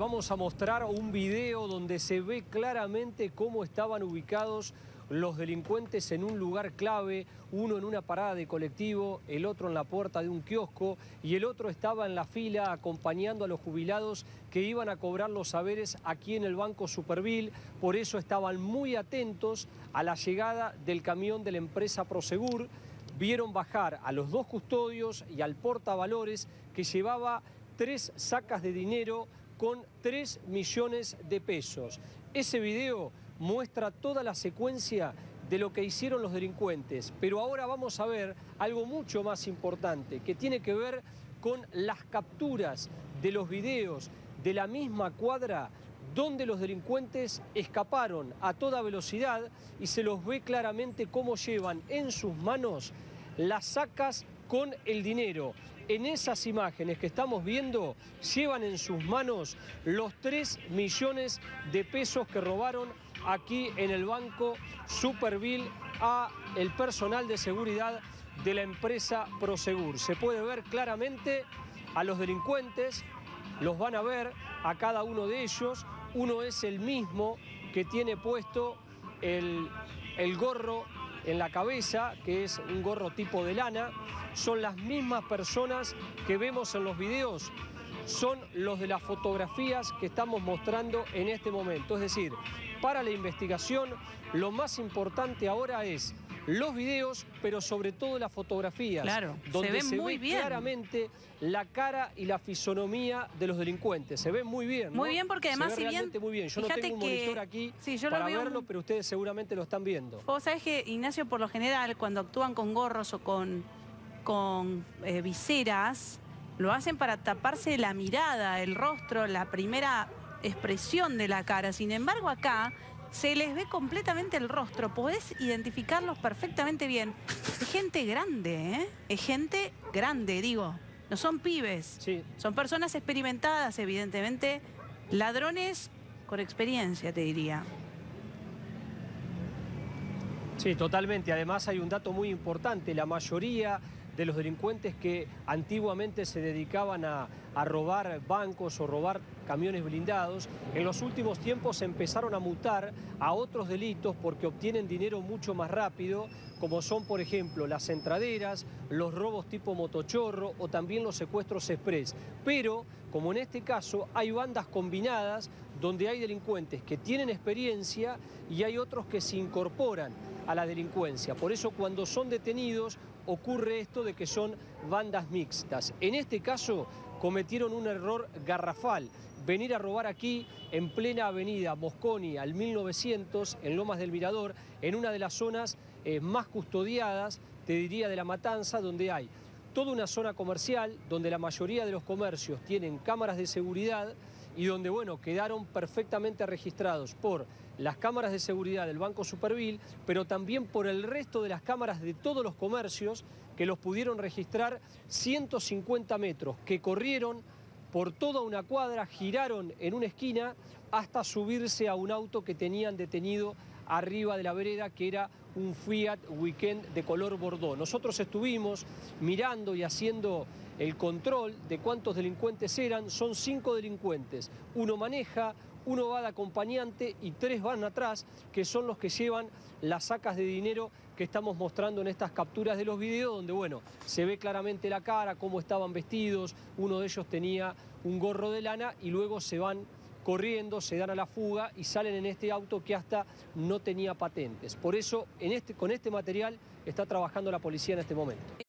Vamos a mostrar un video donde se ve claramente cómo estaban ubicados los delincuentes en un lugar clave, uno en una parada de colectivo, el otro en la puerta de un kiosco y el otro estaba en la fila acompañando a los jubilados que iban a cobrar los saberes aquí en el Banco Supervielle. Por eso estaban muy atentos a la llegada del camión de la empresa Prosegur. Vieron bajar a los dos custodios y al portavalores que llevaba 3 sacas de dinero con 3 millones de pesos. Ese video muestra toda la secuencia de lo que hicieron los delincuentes. Pero ahora vamos a ver algo mucho más importante, que tiene que ver con las capturas de los videos de la misma cuadra donde los delincuentes escaparon a toda velocidad y se los ve claramente cómo llevan en sus manos las sacas con el dinero. En esas imágenes que estamos viendo, llevan en sus manos los 3 millones de pesos que robaron aquí en el Banco Supervielle al personal de seguridad de la empresa Prosegur. Se puede ver claramente a los delincuentes, los van a ver a cada uno de ellos. Uno es el mismo que tiene puesto el gorro en la cabeza, que es un gorro tipo de lana. Son las mismas personas que vemos en los videos, son los de las fotografías que estamos mostrando en este momento. Es decir, para la investigación lo más importante ahora es los videos, pero sobre todo las fotografías. Claro, donde se ve claramente la cara y la fisonomía de los delincuentes. Se ven muy bien, ¿no? Muy bien, porque además se ve realmente muy bien. Yo no tengo un monitor aquí para verlo, pero ustedes seguramente lo están viendo. Vos sabés que, Ignacio, por lo general, cuando actúan con gorros o con viseras, lo hacen para taparse la mirada, el rostro, la primera expresión de la cara. Sin embargo, acá se les ve completamente el rostro. Podés identificarlos perfectamente bien. Es gente grande, ¿eh? Es gente grande, digo. No son pibes. Sí. Son personas experimentadas, evidentemente. Ladrones con experiencia, te diría. Sí, totalmente. Además, hay un dato muy importante. La mayoría de los delincuentes que antiguamente se dedicaban a robar bancos o robar camiones blindados, en los últimos tiempos empezaron a mutar a otros delitos porque obtienen dinero mucho más rápido, como son, por ejemplo, las entraderas, los robos tipo motochorro o también los secuestros express. Pero, como en este caso, hay bandas combinadas donde hay delincuentes que tienen experiencia y hay otros que se incorporan a la delincuencia. Por eso, cuando son detenidos, ocurre esto de que son bandas mixtas. En este caso, cometieron un error garrafal. Venir a robar aquí, en plena avenida Mosconi, al 1900, en Lomas del Mirador, en una de las zonas más custodiadas, te diría, de La Matanza, donde hay toda una zona comercial, donde la mayoría de los comercios tienen cámaras de seguridad y donde, bueno, quedaron perfectamente registrados por las cámaras de seguridad del Banco Supervielle, pero también por el resto de las cámaras de todos los comercios que los pudieron registrar. 150 metros, que corrieron por toda una cuadra, giraron en una esquina hasta subirse a un auto que tenían detenido arriba de la vereda, que era un Fiat Weekend de color bordó. Nosotros estuvimos mirando y haciendo el control de cuántos delincuentes eran. Son 5 delincuentes. Uno maneja, uno va de acompañante y 3 van atrás, que son los que llevan las sacas de dinero que estamos mostrando en estas capturas de los videos, donde, bueno, se ve claramente la cara, cómo estaban vestidos. Uno de ellos tenía un gorro de lana y luego se van corriendo, se dan a la fuga y salen en este auto que hasta no tenía patentes. Por eso, con este material está trabajando la policía en este momento.